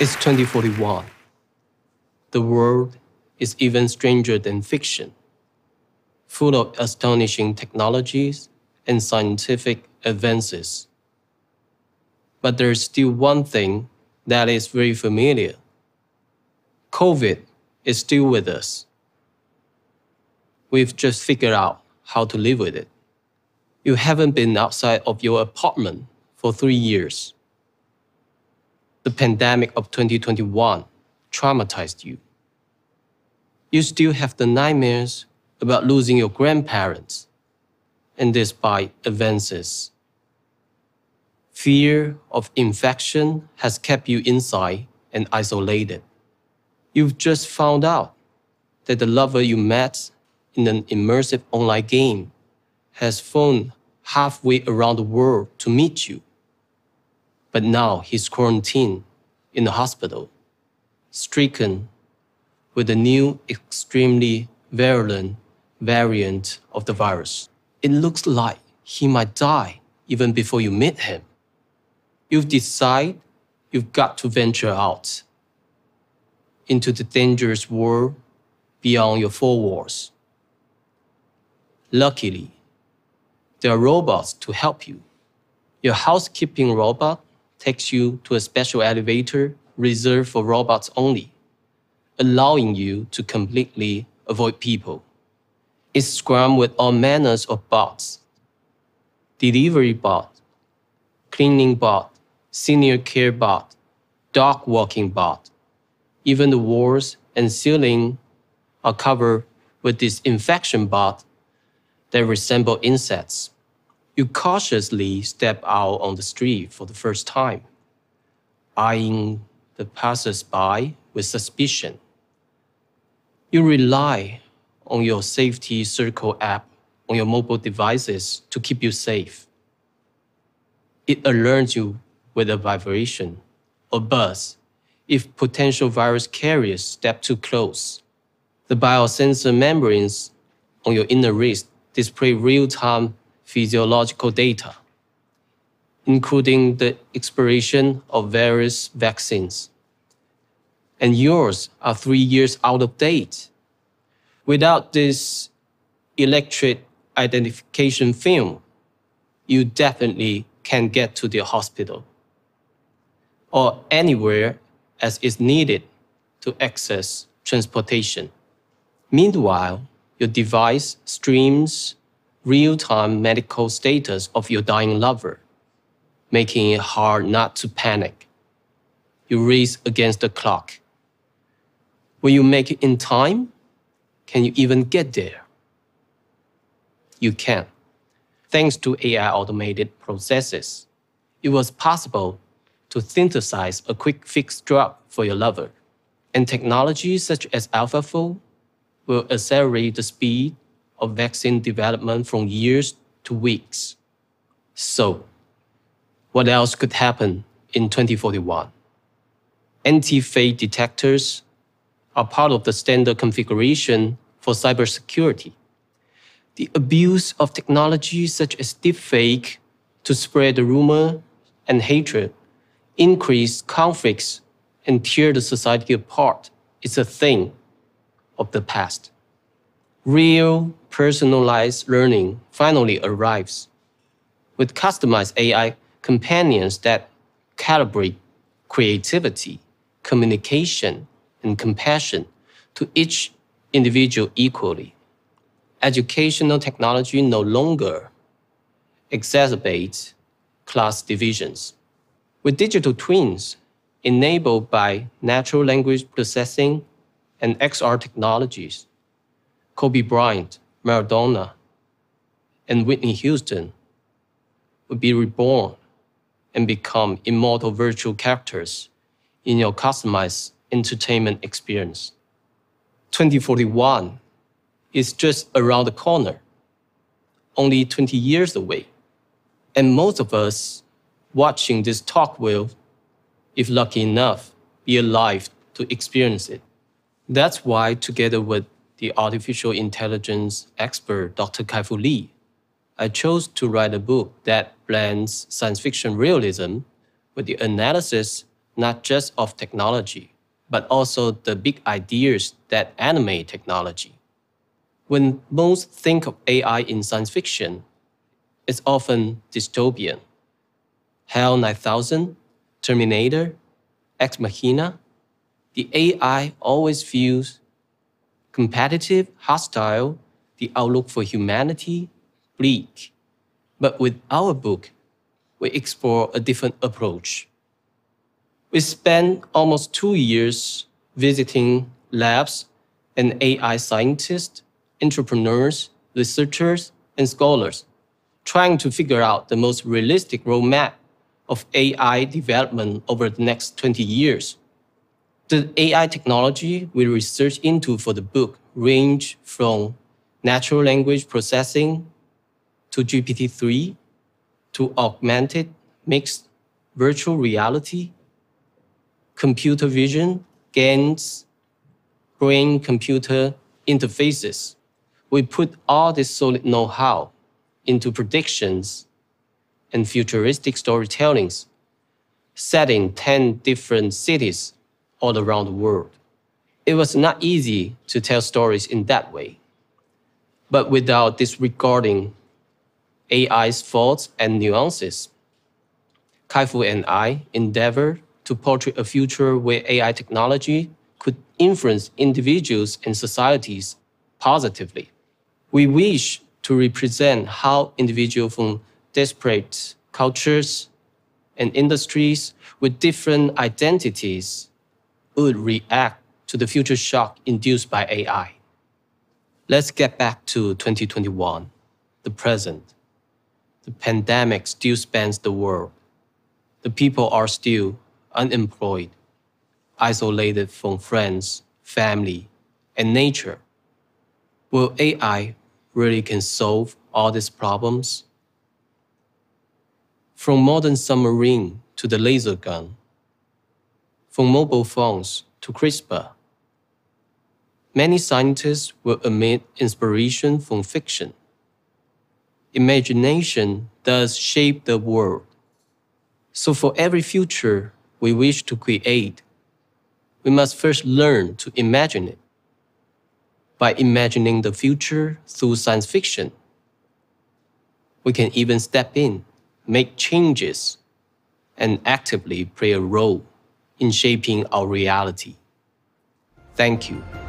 It's 2041. The world is even stranger than fiction, full of astonishing technologies and scientific advances. But there's still one thing that is very familiar. COVID is still with us. We've just figured out how to live with it. You haven't been outside of your apartment for 3 years. The pandemic of 2021 traumatized you. You still have the nightmares about losing your grandparents, and despite advances, fear of infection has kept you inside and isolated. You've just found out that the lover you met in an immersive online game has flown halfway around the world to meet you. But now he's quarantined in the hospital, stricken with a new, extremely virulent variant of the virus. It looks like he might die even before you meet him. You've decided you've got to venture out into the dangerous world beyond your four walls. Luckily, there are robots to help you. Your housekeeping robot takes you to a special elevator reserved for robots only, allowing you to completely avoid people. It's scrambled with all manners of bots: delivery bot, cleaning bot, senior care bot, dog walking bot. Even the walls and ceiling are covered with disinfection bots that resemble insects. You cautiously step out on the street for the first time, eyeing the passersby with suspicion. You rely on your safety circle app on your mobile devices to keep you safe. It alerts you with a vibration or buzz if potential virus carriers step too close. The biosensor membranes on your inner wrist display real-time physiological data, including the expiration of various vaccines. And yours are 3 years out of date. Without this electronic identification film, you definitely can't get to the hospital or anywhere as is needed to access transportation. Meanwhile, your device streams real-time medical status of your dying lover, making it hard not to panic. You race against the clock. Will you make it in time? Can you even get there? You can. Thanks to AI automated processes, it was possible to synthesize a quick fix drug for your lover. And technologies such as AlphaFold will accelerate the speed of vaccine development from years to weeks. So, what else could happen in 2041? Anti-fake detectors are part of the standard configuration for cybersecurity. The abuse of technologies such as deepfake to spread the rumor and hatred, increase conflicts, and tear the society apart is a thing of the past. Real, personalized learning finally arrives, with customized AI companions that calibrate creativity, communication, and compassion to each individual equally. Educational technology no longer exacerbates class divisions. With digital twins enabled by natural language processing and XR technologies, Kobe Bryant, Maradona, and Whitney Houston would be reborn and become immortal virtual characters in your customized entertainment experience. 2041 is just around the corner, only 20 years away. And most of us watching this talk will, if lucky enough, be alive to experience it. That's why, together with the artificial intelligence expert Dr. Kai-Fu Lee, I chose to write a book that blends science fiction realism with the analysis not just of technology, but also the big ideas that animate technology. When most think of AI in science fiction, it's often dystopian. HAL 9000, Terminator, Ex Machina, the AI always feels competitive, hostile, the outlook for humanity, bleak. But with our book, we explore a different approach. We spent almost 2 years visiting labs and AI scientists, entrepreneurs, researchers, and scholars, trying to figure out the most realistic roadmap of AI development over the next 20 years. The AI technology we research into for the book range from natural language processing to GPT-3, to augmented, mixed, virtual reality, computer vision, GANs, brain-computer interfaces. We put all this solid know-how into predictions and futuristic storytellings, set in 10 different cities all around the world. It was not easy to tell stories in that way, but without disregarding AI's faults and nuances. Kai-Fu and I endeavor to portray a future where AI technology could influence individuals and societies positively. We wish to represent how individuals from disparate cultures and industries with different identities would react to the future shock induced by AI. Let's get back to 2021, the present. The pandemic still spans the world. The people are still unemployed, isolated from friends, family, and nature. Will AI really can solve all these problems? From modern submarine to the laser gun, from mobile phones to CRISPR, many scientists will emit inspiration from fiction. Imagination does shape the world. So for every future we wish to create, we must first learn to imagine it. By imagining the future through science fiction, we can even step in, make changes, and actively play a role in shaping our reality. Thank you.